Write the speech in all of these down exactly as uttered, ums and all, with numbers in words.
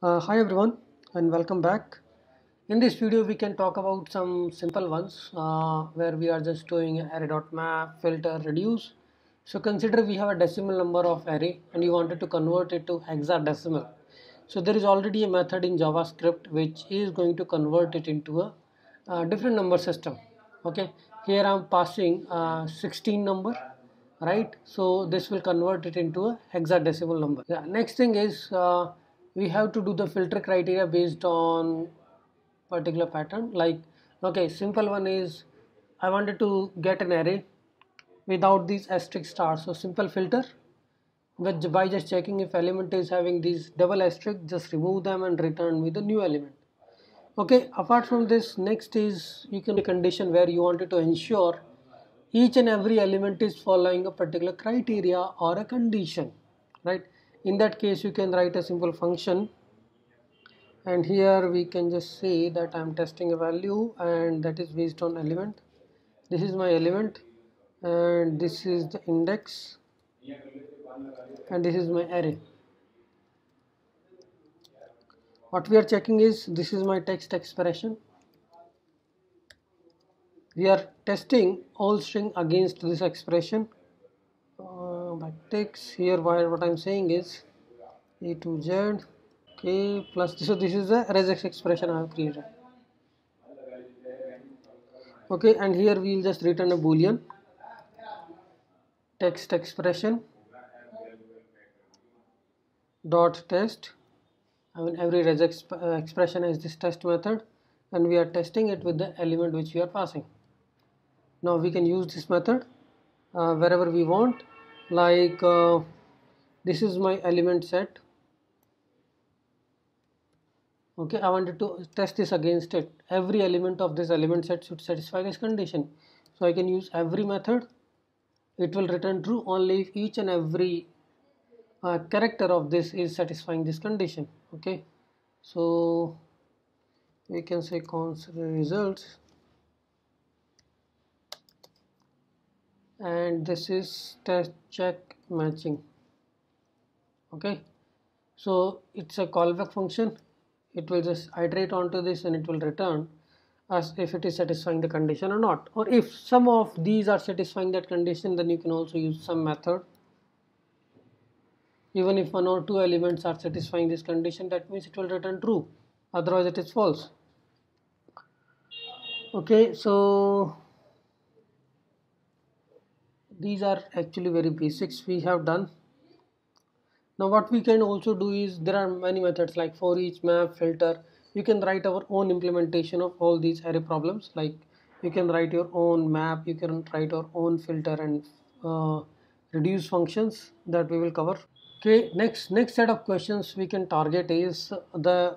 Uh, hi everyone and welcome back. In this video we can talk about some simple ones uh, where we are just doing array.map, filter, reduce. So consider we have a decimal number of array and you wanted to convert it to hexadecimal. So there is already a method in JavaScript which is going to convert it into a uh, different number system. Okay, here I am passing uh, sixteen number. Right, so this will convert it into a hexadecimal number. Yeah. Next thing is uh, we have to do the filter criteria based on particular pattern. Like, okay, simple one is I wanted to get an array without these asterisk stars. So simple filter, which by just checking if element is having these double asterisk, just remove them and return me the new element. Okay, apart from this, next is you can condition where you wanted to ensure each and every element is following a particular criteria or a condition, right? In that case you can write a simple function, and here we can just say that I am testing a value and that is based on element. This is my element and this is the index and this is my array. What we are checking is this is my text expression. We are testing all string against this expression. Uh, backticks here. Where what I am saying is e to z k plus. So this is the regex expression I have created. Okay, and here we will just return a boolean text expression dot test. I mean every regex uh, expression has this test method, and we are testing it with the element which we are passing. Now we can use this method uh, wherever we want. Like uh, this is my element set. Okay, I wanted to test this against it. Every element of this element set should satisfy this condition. So I can use every method. It will return true only if each and every uh, character of this is satisfying this condition. Okay, so we can say const results. And this is test check matching. Okay, so it's a callback function. It will just iterate onto this and it will return as if it is satisfying the condition or not, or if some of these are satisfying that condition, then you can also use some method. Even if one or two elements are satisfying this condition, that means it will return true, otherwise it is false. Okay, so these are actually very basics we have done. Now what we can also do is there are many methods like for each, map, filter. You can write our own implementation of all these array problems. Like you can write your own map, you can write your own filter and uh, reduce functions that we will cover. Okay, next next set of questions we can target is the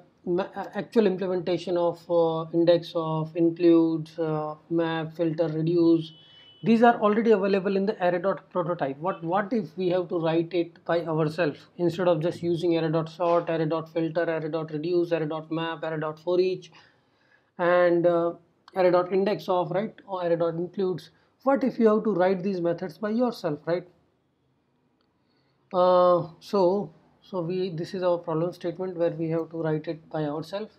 actual implementation of uh, index of includes, uh, map, filter, reduce. These are already available in the array.prototype. What what if we have to write it by ourselves instead of just using array.sort, array.filter, array.reduce, array.map, array.forEach, and uh, array.index of, right, or array.includes. What if you have to write these methods by yourself, right? Uh, so so we this is our problem statement where we have to write it by ourselves.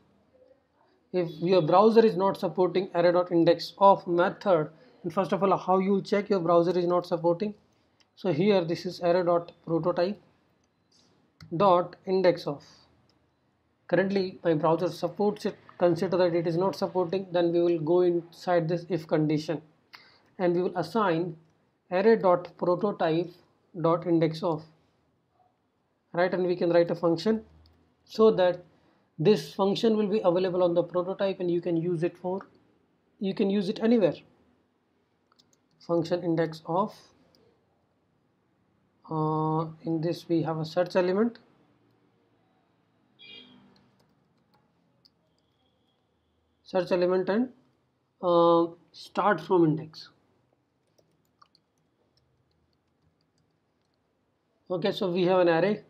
If your browser is not supporting array.index of method, and first of all, how you check your browser is not supporting? So here this is array.prototype dot index of. Currently my browser supports it. Consider that it is not supporting, then we will go inside this if condition and we will assign array.prototype dot index of, right, and we can write a function so that this function will be available on the prototype and you can use it for you can use it anywhere. Function index of, uh, in this we have a search element, search element and uh, start from index. Okay, so we have an array,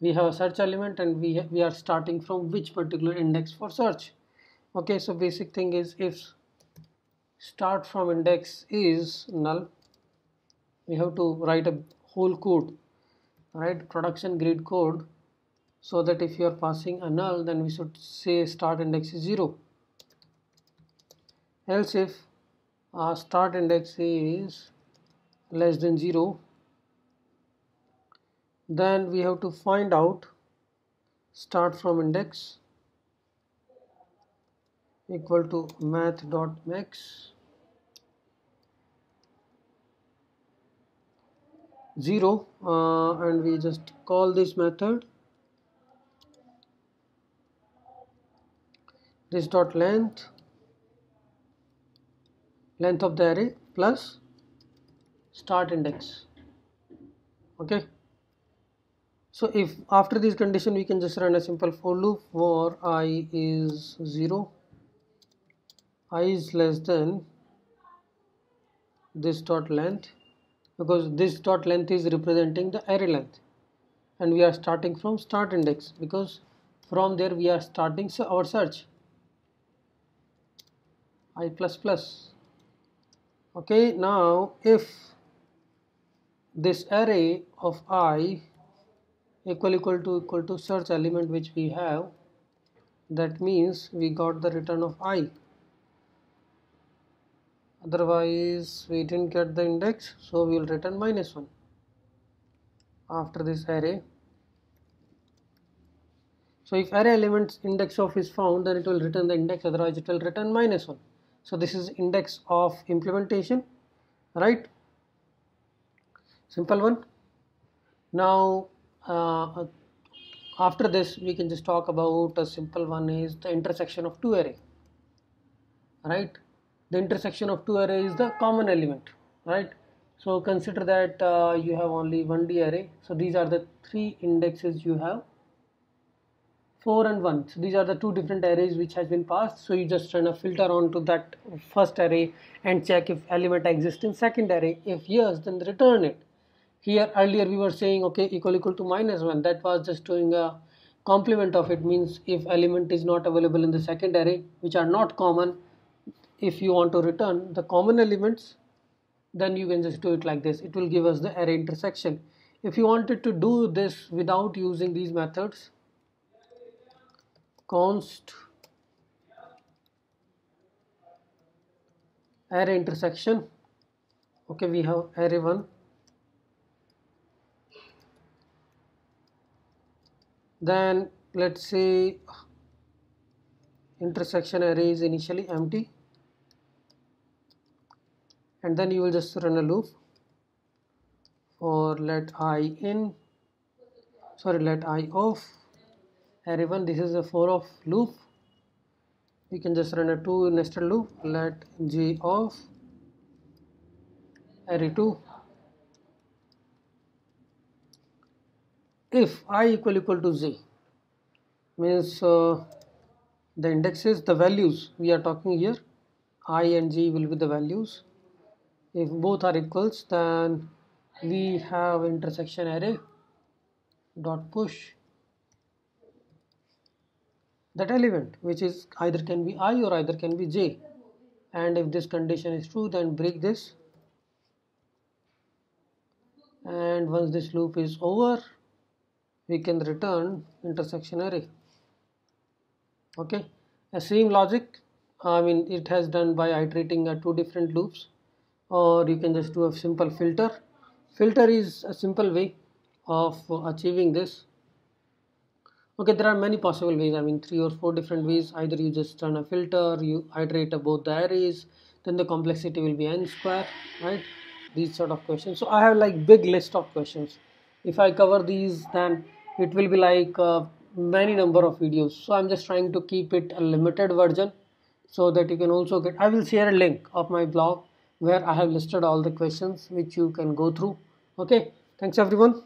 we have a search element, and we, we are starting from which particular index for search. Okay, so basic thing is if start from index is null, we have to write a whole code, right, production grid code so that if you are passing a null, then we should say start index is zero. Else if our start index is less than zero, then we have to find out start from index equal to math.max zero, uh, and we just call this method this dot length length of the array plus start index. Okay, so if after this condition we can just run a simple for loop for I is zero, I is less than this dot length, because this dot length is representing the array length and we are starting from start index, because from there we are starting our search I plus plus. Okay, now if this array of I equal equal to equal to search element which we have, that means we got the return of I, otherwise we didn't get the index, so we will return minus one after this array. So if array elements index of is found, then it will return the index, otherwise it will return minus one. So this is index of implementation, right? Simple one. Now uh, after this we can just talk about a simple one is the intersection of two array, right? The intersection of two array is the common element, right? So consider that uh, you have only one D array, so these are the three indexes you have, four and one. So these are the two different arrays which has been passed. So you just run a filter onto that first array and check if element exists in second array. If yes, then return it. Here earlier we were saying okay equal equal to minus one. That was just doing a complement of it, means if element is not available in the second array, which are not common, if you want to return the common elements, then you can just do it like this. It will give us the array intersection. If you wanted to do this without using these methods, const array intersection. Okay, we have array one, then let's say intersection array is initially empty, and then you will just run a loop for let I in sorry let I off array one. This is a for of loop. We can just run a two nested loop, let j of array two. If I equal equal to j, means uh, the indexes, the values we are talking here, I and j will be the values. If both are equals, then we have intersection array dot push that element, which is either can be I or either can be j, and if this condition is true, then break this, and once this loop is over we can return intersection array. Okay, the same logic, I mean it has done by iterating uh, two different loops, or you can just do a simple filter. Filter is a simple way of achieving this. Okay, there are many possible ways, I mean three or four different ways. Either you just run a filter, you iterate about the arrays, then the complexity will be n square, right? These sort of questions. So I have like big list of questions. If I cover these, then it will be like uh, many number of videos. So I'm just trying to keep it a limited version so that you can also get. I will share a link of my blog where I have listed all the questions which you can go through. Okay, thanks everyone.